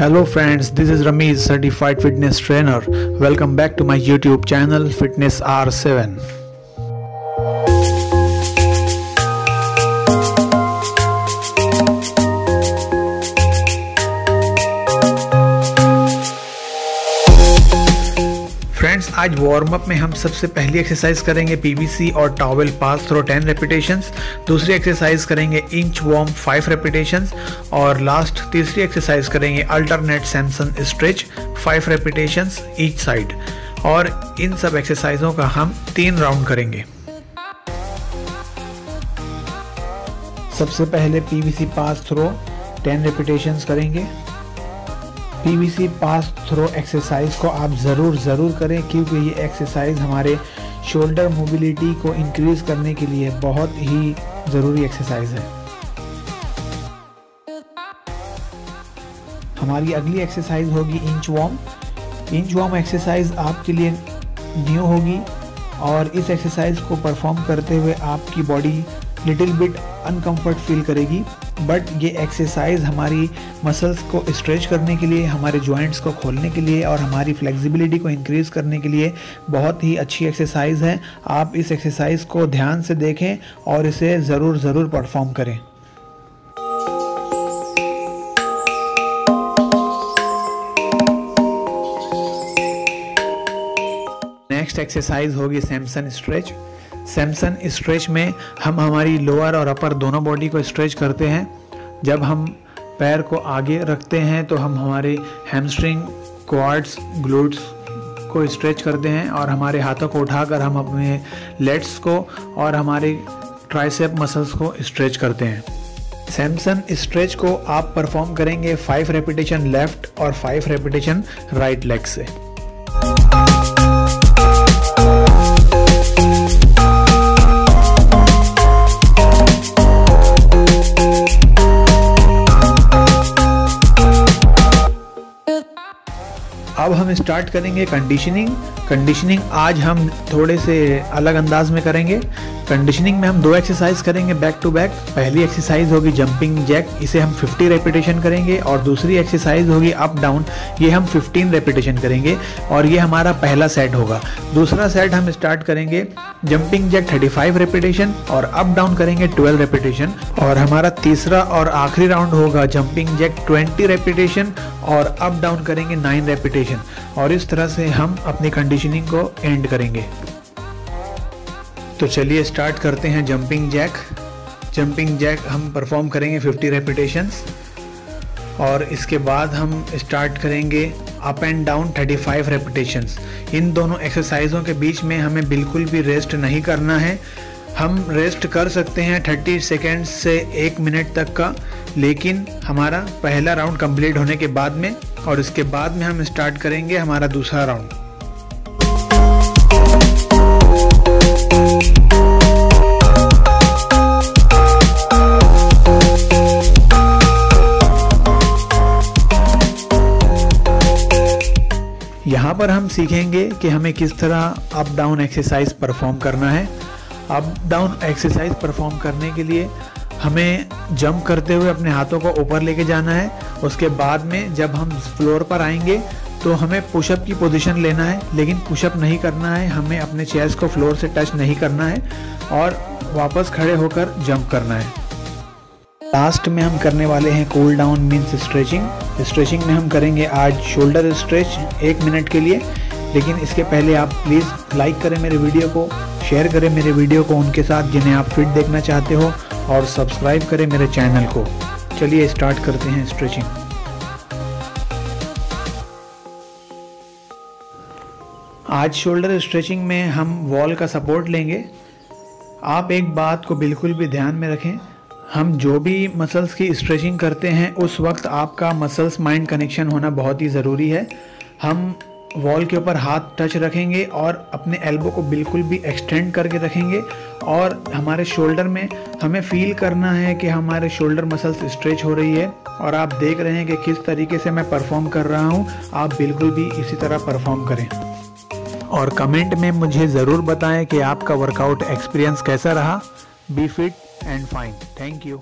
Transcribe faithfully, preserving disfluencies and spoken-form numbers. Hello friends, this is Ramesh, certified fitness trainer. Welcome back to my YouTube channel Fitness R seven. Friends, आज warm up में हम सबसे पहली exercise करेंगे PVC और towel pass throw ten repetitions, दूसरी exercise करेंगे inchworm five repetitions और लास्ट तीसरी एक्सरसाइज करेंगे alternate Samson stretch five repetitions each side. और इन सब एक्सरसाइजों का हम तीन राउंड करेंगे। सबसे पहले PVC pass throw ten repetitions करेंगे। पीवीसी पास थ्रो एक्सरसाइज को आप ज़रूर ज़रूर करें क्योंकि ये एक्सरसाइज हमारे शोल्डर मोबिलिटी को इंक्रीज़ करने के लिए बहुत ही ज़रूरी एक्सरसाइज है। हमारी अगली एक्सरसाइज होगी इंचवर्म। इंचवर्म एक्सरसाइज आपके लिए न्यू होगी और इस एक्सरसाइज को परफॉर्म करते हुए आपकी body little bit uncomfort feel करेगी, बट ये एक्सरसाइज हमारी मसल्स को स्ट्रेच करने के लिए, हमारे जॉइंट्स को खोलने के लिए और हमारी फ्लेक्सिबिलिटी को इंक्रीज़ करने के लिए बहुत ही अच्छी एक्सरसाइज है। आप इस एक्सरसाइज को ध्यान से देखें और इसे ज़रूर ज़रूर परफॉर्म करें। नेक्स्ट एक्सरसाइज होगी सैमसन स्ट्रेच। सैमसन स्ट्रेच में हम हमारी लोअर और अपर दोनों बॉडी को स्ट्रेच करते हैं। जब हम पैर को आगे रखते हैं तो हम हमारे हैमस्ट्रिंग, क्वाड्स, ग्लूट्स को स्ट्रेच करते हैं और हमारे हाथों को उठाकर हम अपने लेट्स को और हमारे ट्राइसेप मसल्स को स्ट्रेच करते हैं। सैमसन स्ट्रेच को आप परफॉर्म करेंगे फाइव रेपिटेशन लेफ्ट और फाइव रेपिटेशन राइट लेग से। अब हम स्टार्ट करेंगे कंडीशनिंग। कंडीशनिंग आज हम थोड़े से अलग अंदाज में करेंगे। कंडीशनिंग में हम दो एक्सरसाइज करेंगे बैक टू बैक। पहली एक्सरसाइज होगी जंपिंग जैक, इसे हम पचास रेपिटेशन करेंगे और दूसरी एक्सरसाइज होगी अप डाउन, ये हम पंद्रह रेपिटेशन करेंगे और ये हमारा पहला सेट होगा। दूसरा सेट हम स्टार्ट करेंगे जंपिंग जैक पैंतीस रेपिटेशन और अप डाउन करेंगे बारह रेपिटेशन और हमारा तीसरा और आखिरी राउंड होगा जंपिंग जैक बीस रेपिटेशन और अप डाउन करेंगे नौ रेपिटेशन और इस तरह से हम अपनी कंडीशनिंग को एंड करेंगे। तो चलिए स्टार्ट करते हैं जंपिंग जैक। जंपिंग जैक हम परफॉर्म करेंगे पचास रेपिटेशंस और इसके बाद हम स्टार्ट करेंगे अप एंड डाउन पैंतीस रेपिटेशंस। इन दोनों एक्सरसाइजों के बीच में हमें बिल्कुल भी रेस्ट नहीं करना है। हम रेस्ट कर सकते हैं तीस सेकेंड से एक मिनट तक का, लेकिन हमारा पहला राउंड कंप्लीट होने के बाद में, और इसके बाद में हम स्टार्ट करेंगे हमारा दूसरा राउंड। यहाँ पर हम सीखेंगे कि हमें किस तरह अप डाउन एक्सरसाइज परफॉर्म करना है। अप डाउन एक्सरसाइज परफॉर्म करने के लिए हमें जंप करते हुए अपने हाथों को ऊपर लेके जाना है। उसके बाद में जब हम फ्लोर पर आएंगे तो हमें पुशअप की पोजीशन लेना है, लेकिन पुशअप नहीं करना है, हमें अपने चेस्ट को फ्लोर से टच नहीं करना है और वापस खड़े होकर जंप करना है। लास्ट में हम करने वाले हैं cool down means stretching. Stretching में हम करेंगे आज शोल्डर स्ट्रेच एक मिनट के लिए, लेकिन इसके पहले आप प्लीज़ लाइक करें मेरे वीडियो को, शेयर करें मेरे वीडियो को उनके साथ जिन्हें आप फिट देखना चाहते हो और सब्सक्राइब करें मेरे चैनल को। चलिए स्टार्ट करते हैं स्ट्रेचिंग। आज शोल्डर स्ट्रेचिंग में हम वॉल का सपोर्ट लेंगे। आप एक बात को बिल्कुल भी ध्यान में रखें, हम जो भी मसल्स की स्ट्रेचिंग करते हैं उस वक्त आपका मसल्स माइंड कनेक्शन होना बहुत ही ज़रूरी है। हम वॉल के ऊपर हाथ टच रखेंगे और अपने एल्बो को बिल्कुल भी एक्सटेंड करके रखेंगे और हमारे शोल्डर में हमें फील करना है कि हमारे शोल्डर मसल्स स्ट्रेच हो रही है। और आप देख रहे हैं कि किस तरीके से मैं परफॉर्म कर रहा हूँ, आप बिल्कुल भी इसी तरह परफॉर्म करें और कमेंट में मुझे ज़रूर बताएं कि आपका वर्कआउट एक्सपीरियंस कैसा रहा। Be fit and fine. Thank you.